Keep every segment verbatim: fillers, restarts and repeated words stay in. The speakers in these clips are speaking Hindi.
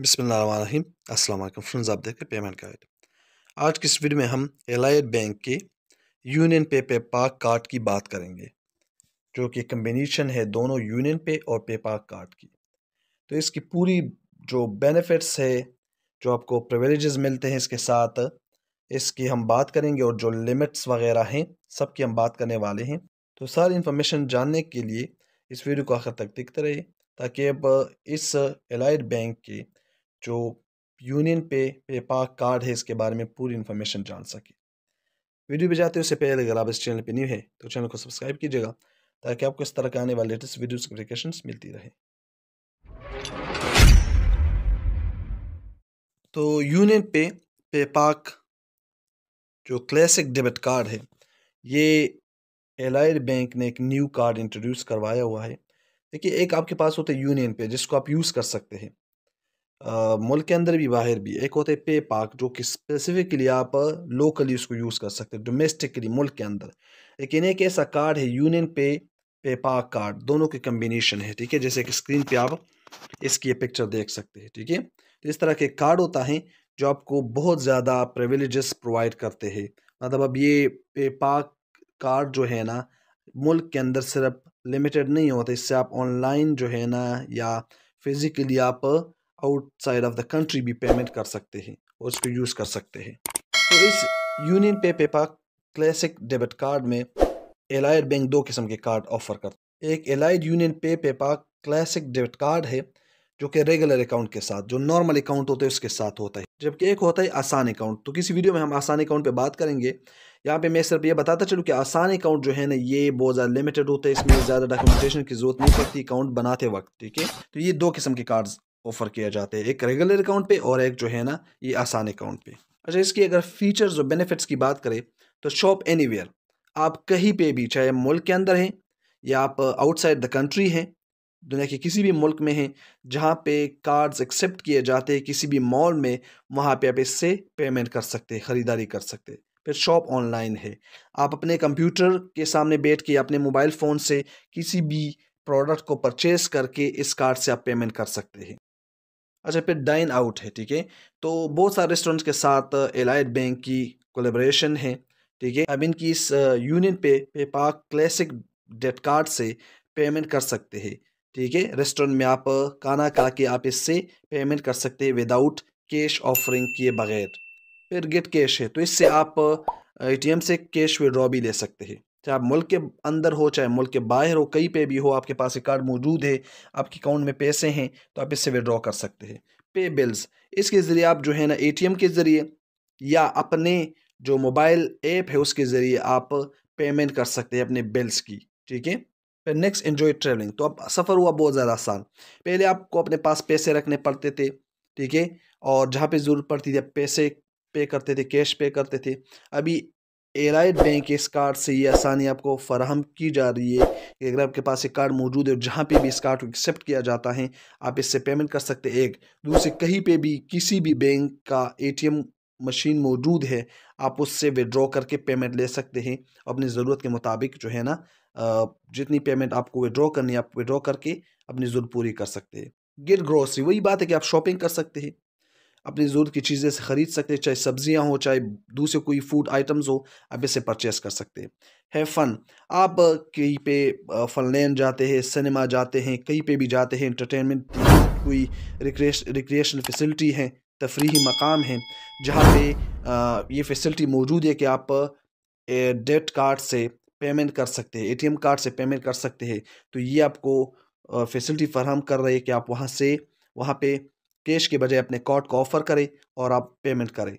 बिस्मिल्लाहिर्रहमानिर्रहीम, अस्सलाम वालेकुम फ्रेंड्स। आप देख रहे हैं पेमेंट कार्ड। आज की इस वीडियो में हम एलाइड बैंक के यूनियन पे पेपाक कार्ड की बात करेंगे, जो कि कम्बिनेशन है दोनों यूनियन पे और पेपाक कार्ड की। तो इसकी पूरी जो बेनिफिट्स है, जो आपको प्रिविलेजेस मिलते हैं इसके साथ, इसकी हम बात करेंगे और जो लिमिट्स वगैरह हैं सब की हम बात करने वाले हैं। तो सारी इन्फॉर्मेशन जानने के लिए इस वीडियो को आखिर तक देखते रहिए, ताकि अब इस एलाइड बैंक के जो यूनियन पे पेपाक कार्ड है इसके बारे में पूरी इन्फॉर्मेशन जान सके। वीडियो भी जाते हैं उससे पहले अगर आप इस चैनल पे न्यू है तो चैनल को सब्सक्राइब कीजिएगा, ताकि आपको इस तरह के आने वाले लेटेस्ट वीडियो नोटिफिकेशंस मिलती रहे। तो यूनियन पे पेपाक जो क्लासिक डेबिट कार्ड है, ये एलाइड बैंक ने एक न्यू कार्ड इंट्रोड्यूस करवाया हुआ है। देखिए, एक आपके पास होता है यूनियन पे, जिसको आप यूज़ कर सकते हैं मुल्क के अंदर भी बाहर भी। एक होते हैं पेपाक, जो कि स्पेसिफिकली आप लोकली उसको यूज़ कर सकते हैं, डोमेस्टिकली मुल्क के अंदर। लेकिन एक ऐसा कार्ड है यूनियन पे पेपाक कार्ड, दोनों के कम्बिनेशन है। ठीक है, जैसे कि स्क्रीन पे आप इसकी पिक्चर देख सकते हैं। ठीक है, तो इस तरह के कार्ड होता है जो आपको बहुत ज़्यादा प्रिविलेजेस प्रोवाइड करते हैं। मतलब अब ये पेपाक कार्ड जो है ना, मुल्क के अंदर सिर्फ लिमिटेड नहीं होता, इससे आप ऑनलाइन जो है ना या फिज़िकली आप आउटसाइड ऑफ द कंट्री भी पेमेंट कर सकते हैं और उसको यूज़ कर सकते हैं। तो इस Union Pay PayPak classic debit card में एलाइड बैंक दो किस्म के कार्ड ऑफर करते हैं। एक Allied union Pay PayPak classic debit card है, जो कि रेगुलर अकाउंट के साथ, जो नॉर्मल अकाउंट होता है उसके साथ होता है, जबकि एक होता है आसान अकाउंट। तो किसी वीडियो में हम आसान अकाउंट पे बात करेंगे। यहाँ पे मैं सिर्फ ये बताता चलूँ कि आसान अकाउंट जो है ना, ये बहुत ज़्यादा लिमिटेड होता है, इसमें ज़्यादा डॉक्यूमेंटेशन की जरूरत नहीं पड़ती अकाउंट बनाते वक्त। ठीक है, तो ये दो किस्म के कार्ड्स ऑफ़र किया जाते हैं, एक रेगुलर अकाउंट पे और एक जो है ना ये आसान अकाउंट पे। अच्छा, इसकी अगर फीचर्स और बेनिफिट्स की बात करें तो शॉप एनीवेयर, आप कहीं पे भी, चाहे मुल्क के अंदर हैं या आप आउटसाइड द कंट्री हैं, दुनिया के किसी भी मुल्क में हैं जहाँ पे कार्ड्स एक्सेप्ट किए जाते हैं, किसी भी मॉल में, वहाँ पे आप इससे पेमेंट कर सकते हैं, ख़रीदारी कर सकते हैं। फिर शॉप ऑनलाइन है, आप अपने कंप्यूटर के सामने बैठ के अपने मोबाइल फ़ोन से किसी भी प्रोडक्ट को परचेज़ करके इस कार्ड से आप पेमेंट कर सकते हैं। अच्छा, फिर डाइन आउट है। ठीक है, तो बहुत सारे रेस्टोरेंट्स के साथ एलाइड बैंक की कोलेब्रेशन है। ठीक है, अब इनकी इस Union Pay PayPak classic debit card से पेमेंट कर सकते हैं। ठीक है, रेस्टोरेंट में आप खाना खा के आप इससे पेमेंट कर सकते हैं विदाउट कैश ऑफरिंग किए बगैर। फिर गेट कैश है, तो इससे आप एटीएम से कैश विड्रॉ भी ले सकते हैं, चाहे आप मुल्क के अंदर हो चाहे मुल्क के बाहर हो, कहीं पे भी हो, आपके पास एक कार्ड मौजूद है, आपके अकाउंट में पैसे हैं तो आप इससे विड्रॉ कर सकते हैं। पे बिल्स, इसके ज़रिए आप जो है ना एटीएम के ज़रिए या अपने जो मोबाइल ऐप है उसके ज़रिए आप पेमेंट कर सकते हैं अपने बिल्स की। ठीक है, फिर नेक्स्ट एन्जॉय ट्रैवलिंग, तो अब सफ़र हुआ बहुत ज़्यादा आसान। पहले आपको अपने पास पैसे रखने पड़ते थे, ठीक है, और जहाँ पर ज़रूरत पड़ती थी पैसे पे करते थे, कैश पे करते थे। अभी एलाइड बैंक इस कार्ड से ये आसानी आपको फराहम की जा रही है कि अगर आपके पास एक कार्ड मौजूद है और जहाँ पे भी इस कार्ड को एक्सेप्ट किया जाता है आप इससे पेमेंट कर सकते हैं। एक दूसरे कहीं पे भी किसी भी बैंक का एटीएम मशीन मौजूद है, आप उससे विड्रॉ करके पेमेंट ले सकते हैं अपनी ज़रूरत के मुताबिक। जो है ना जितनी पेमेंट आपको विड्रॉ करनी है आप विड्रॉ करके अपनी ज़रूरत पूरी कर सकते हैं। गेट ग्रोसरी, वही बात है कि आप शॉपिंग कर सकते हैं, अपनी ज़रूरत की चीज़ें से ख़रीद सकते हैं, चाहे सब्जियां हो चाहे दूसरे कोई फूड आइटम्स हो, आप इसे परचेस कर सकते हैं। है फ़न, आप कहीं पे फनलैंड जाते हैं, सिनेमा जाते हैं, कहीं पे भी जाते हैं, इंटरटेनमेंट कोई रिक्रिएशन फैसिलिटी है, तफरीही मकाम है, जहाँ पे ये फैसिलिटी मौजूद है कि आप डेबिट कार्ड से पेमेंट कर सकते हैं, एटीएम कार्ड से पेमेंट कर सकते हैं। तो ये आपको फैसिलिटी फराहम कर रही है कि आप वहाँ से वहाँ पर कैश के बजाय अपने कार्ड को ऑफर करें और आप पेमेंट करें।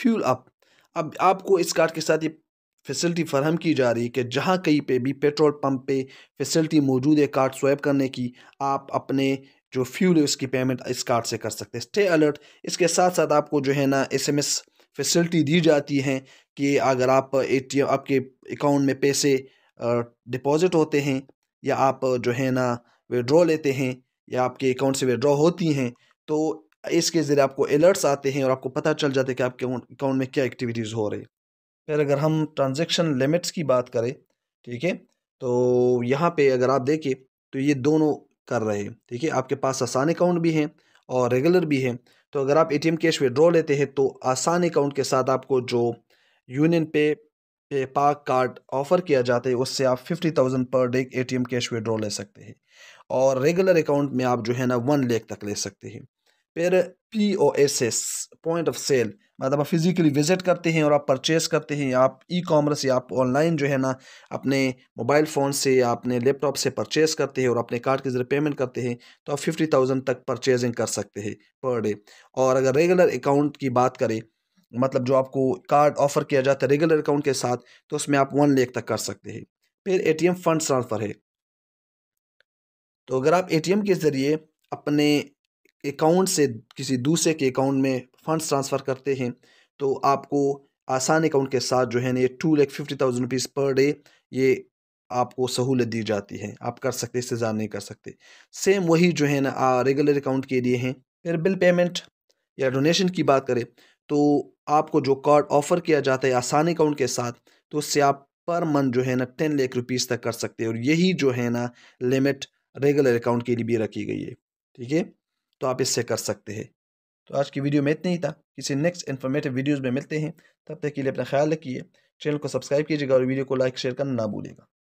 फ्यूल अप, अब आपको इस कार्ड के साथ ये फैसिलिटी फराहम की जा रही है कि जहाँ कहीं पे भी पेट्रोल पंप पे फैसिलिटी मौजूद है कार्ड स्वैप करने की, आप अपने जो फ्यूल है उसकी पेमेंट इस कार्ड से कर सकते हैं। स्टे अलर्ट, इसके साथ साथ आपको जो है ना एस एम एस फैसिलिटी दी जाती है कि अगर आप ए टी एम आपके अकाउंट में पैसे डिपॉजिट होते हैं या आप जो है ना विड्रॉ लेते हैं या आपके अकाउंट से विड्रॉ होती हैं, तो इसके ज़रिए आपको अलर्ट्स आते हैं और आपको पता चल जाता है कि आपके अकाउंट में क्या एक्टिविटीज़ हो रही है। फिर अगर हम ट्रांजैक्शन लिमिट्स की बात करें, ठीक है, तो यहाँ पे अगर आप देखें तो ये दोनों कर रहे हैं। ठीक है, आपके पास आसान अकाउंट भी है और रेगुलर भी है, तो अगर आप एटीएम कैश विड्रॉ लेते हैं तो आसान अकाउंट के साथ आपको जो यूनियन पे पेपाक कार्ड ऑफ़र किया जाता है उससे आप fifty thousand per day ATM cash withdraw ले सकते हैं और रेगुलर अकाउंट में आप जो है ना वन लाख तक ले सकते हैं। फिर P O S S point of sale, मतलब आप फिजिकली विजिट करते हैं और आप परचेस करते हैं, या आप ई कॉमर्स या आप ऑनलाइन जो है ना अपने मोबाइल फ़ोन से या अपने लैपटॉप से परचेस करते हैं और अपने कार्ड के जरिए पेमेंट करते हैं, तो आप फिफ्टी थाउजेंड तक परचेजिंग कर सकते हैं पर डे। और अगर रेगुलर अकाउंट की बात करें, मतलब जो आपको कार्ड ऑफर किया जाता है रेगुलर अकाउंट के साथ, तो उसमें आप वन लाख तक कर सकते हैं। फिर A T M fund transfer है, तो अगर आप ए टी एम के ज़रिए अपने अकाउंट से किसी दूसरे के अकाउंट में फंड्स ट्रांसफ़र करते हैं तो आपको आसान अकाउंट के साथ जो है ना ये two lakh fifty thousand rupees per day ये आपको सहूलत दी जाती है, आप कर सकते, इससे ज़्यादा नहीं कर सकते। सेम वही जो है ना रेगुलर अकाउंट के लिए हैं। फिर बिल पेमेंट या डोनेशन की बात करें तो आपको जो कार्ड ऑफ़र किया जाता है आसान अकाउंट के साथ, तो उससे आप पर मंथ जो है ना टेन लाख रुपीज़ तक कर सकते हैं और यही जो है ना लिमिट रेगुलर अकाउंट के लिए भी रखी गई है। ठीक है, तो आप इससे कर सकते हैं। तो आज की वीडियो में इतना ही था, किसी नेक्स्ट इन्फॉर्मेटिव वीडियोस में मिलते हैं, तब तक के लिए अपना ख्याल रखिए, चैनल को सब्सक्राइब कीजिएगा और वीडियो को लाइक शेयर करना ना भूलिएगा।